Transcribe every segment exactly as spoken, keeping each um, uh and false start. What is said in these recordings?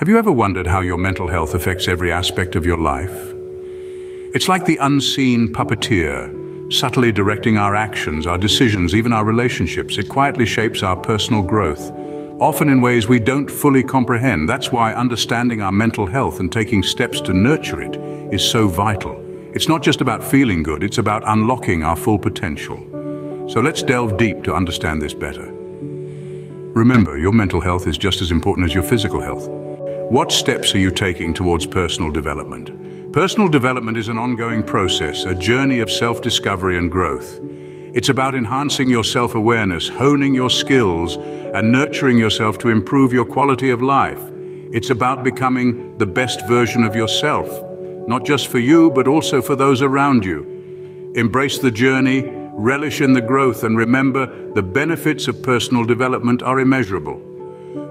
Have you ever wondered how your mental health affects every aspect of your life? It's like the unseen puppeteer, subtly directing our actions, our decisions, even our relationships. It quietly shapes our personal growth, often in ways we don't fully comprehend. That's why understanding our mental health and taking steps to nurture it is so vital. It's not just about feeling good, it's about unlocking our full potential. So let's delve deep to understand this better. Remember, your mental health is just as important as your physical health. What steps are you taking towards personal development? Personal development is an ongoing process, a journey of self-discovery and growth. It's about enhancing your self-awareness, honing your skills, and nurturing yourself to improve your quality of life. It's about becoming the best version of yourself, not just for you, but also for those around you. Embrace the journey, relish in the growth, and remember, the benefits of personal development are immeasurable.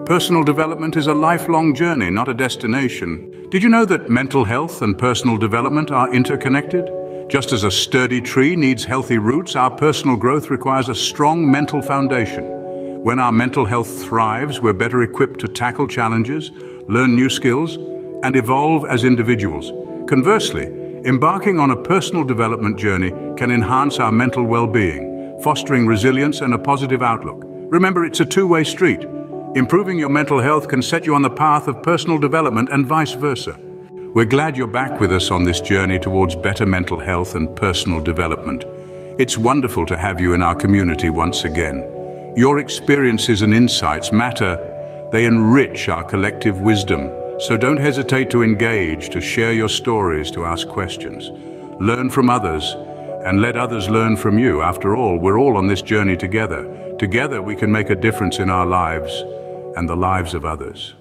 Personal development is a lifelong journey, not a destination. Did you know that mental health and personal development are interconnected? Just as a sturdy tree needs healthy roots, our personal growth requires a strong mental foundation. When our mental health thrives, we're better equipped to tackle challenges, learn new skills, and evolve as individuals. Conversely, embarking on a personal development journey can enhance our mental well-being, fostering resilience and a positive outlook. Remember, it's a two-way street. Improving your mental health can set you on the path of personal development and vice versa. We're glad you're back with us on this journey towards better mental health and personal development. It's wonderful to have you in our community once again. Your experiences and insights matter. They enrich our collective wisdom. So don't hesitate to engage, to share your stories, to ask questions. Learn from others, and let others learn from you. After all, we're all on this journey together. Together we can make a difference in our lives and the lives of others.